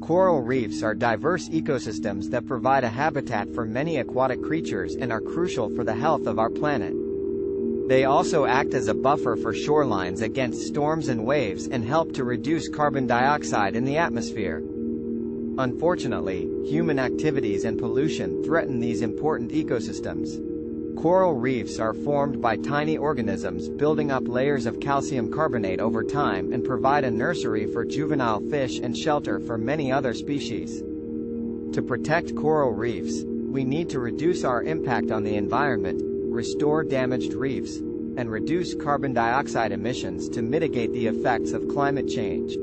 Coral reefs are diverse ecosystems that provide a habitat for many aquatic creatures and are crucial for the health of our planet. They also act as a buffer for shorelines against storms and waves and help to reduce carbon dioxide in the atmosphere. Unfortunately, human activities and pollution threaten these important ecosystems. Coral reefs are formed by tiny organisms building up layers of calcium carbonate over time and provide a nursery for juvenile fish and shelter for many other species. To protect coral reefs, we need to reduce our impact on the environment, restore damaged reefs, and reduce carbon dioxide emissions to mitigate the effects of climate change.